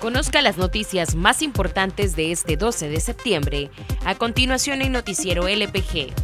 Conozca las noticias más importantes de este 12 de septiembre, a continuación en Noticiero LPG.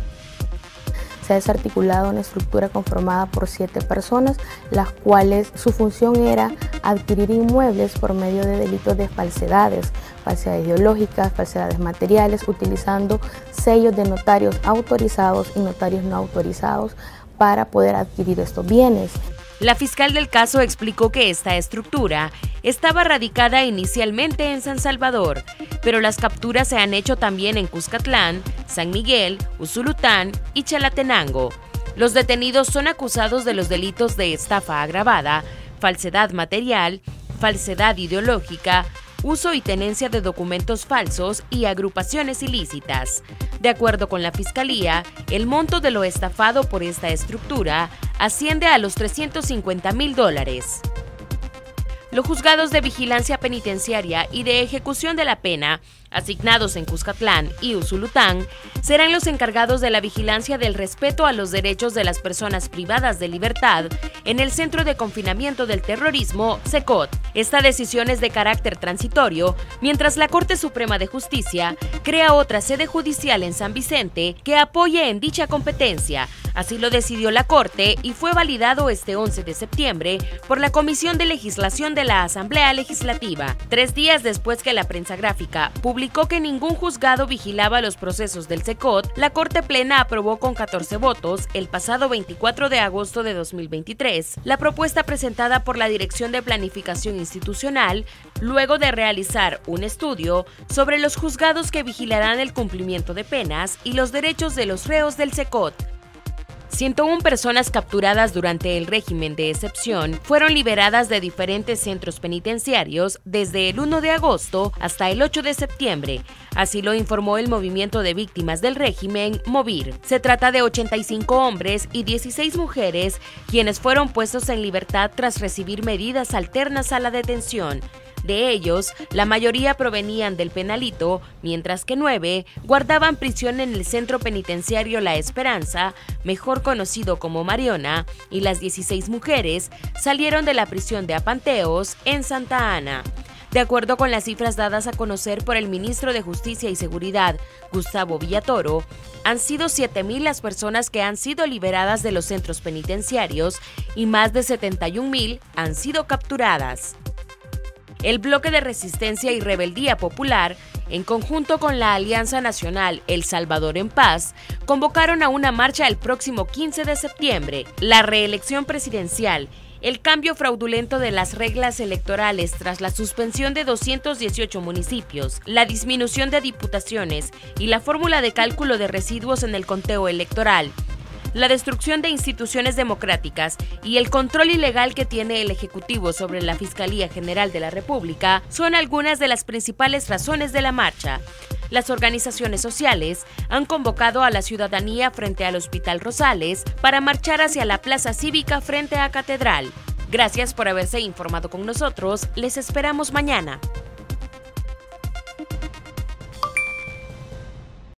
Se ha desarticulado una estructura conformada por 7 personas, las cuales su función era adquirir inmuebles por medio de delitos de falsedades, falsedades ideológicas, falsedades materiales, utilizando sellos de notarios autorizados y notarios no autorizados para poder adquirir estos bienes. La fiscal del caso explicó que esta estructura estaba radicada inicialmente en San Salvador, pero las capturas se han hecho también en Cuscatlán, San Miguel, Usulután y Chalatenango. Los detenidos son acusados de los delitos de estafa agravada, falsedad material, falsedad ideológica, uso y tenencia de documentos falsos y agrupaciones ilícitas. De acuerdo con la Fiscalía, el monto de lo estafado por esta estructura asciende a los $350.000. Los juzgados de vigilancia penitenciaria y de ejecución de la pena, asignados en Cuscatlán y Usulután, serán los encargados de la vigilancia del respeto a los derechos de las personas privadas de libertad en el Centro de Confinamiento del Terrorismo, CECOT. Esta decisión es de carácter transitorio, mientras la Corte Suprema de Justicia crea otra sede judicial en San Vicente que apoye en dicha competencia. Así lo decidió la Corte y fue validado este 11 de septiembre por la Comisión de Legislación de la Asamblea Legislativa, 3 días después que la prensa gráfica publicó que ningún juzgado vigilaba los procesos del CECOT. La Corte Plena aprobó con 14 votos el pasado 24 de agosto de 2023 la propuesta presentada por la Dirección de Planificación Institucional luego de realizar un estudio sobre los juzgados que vigilarán el cumplimiento de penas y los derechos de los reos del CECOT. 101 personas capturadas durante el régimen de excepción fueron liberadas de diferentes centros penitenciarios desde el 1 de agosto hasta el 8 de septiembre. Así lo informó el Movimiento de Víctimas del Régimen, MOVIR. Se trata de 85 hombres y 16 mujeres, quienes fueron puestos en libertad tras recibir medidas alternas a la detención. De ellos, la mayoría provenían del penalito, mientras que 9 guardaban prisión en el centro penitenciario La Esperanza, mejor conocido como Mariona, y las 16 mujeres salieron de la prisión de Apanteos, en Santa Ana. De acuerdo con las cifras dadas a conocer por el ministro de Justicia y Seguridad, Gustavo Villatoro, han sido 7.000 las personas que han sido liberadas de los centros penitenciarios y más de 71.000 han sido capturadas. El Bloque de Resistencia y Rebeldía Popular, en conjunto con la Alianza Nacional El Salvador en Paz, convocaron a una marcha el próximo 15 de septiembre. La reelección presidencial, el cambio fraudulento de las reglas electorales tras la suspensión de 218 municipios, la disminución de diputaciones y la fórmula de cálculo de residuos en el conteo electoral, la destrucción de instituciones democráticas y el control ilegal que tiene el Ejecutivo sobre la Fiscalía General de la República son algunas de las principales razones de la marcha. Las organizaciones sociales han convocado a la ciudadanía frente al Hospital Rosales para marchar hacia la Plaza Cívica frente a Catedral. Gracias por haberse informado con nosotros. Les esperamos mañana.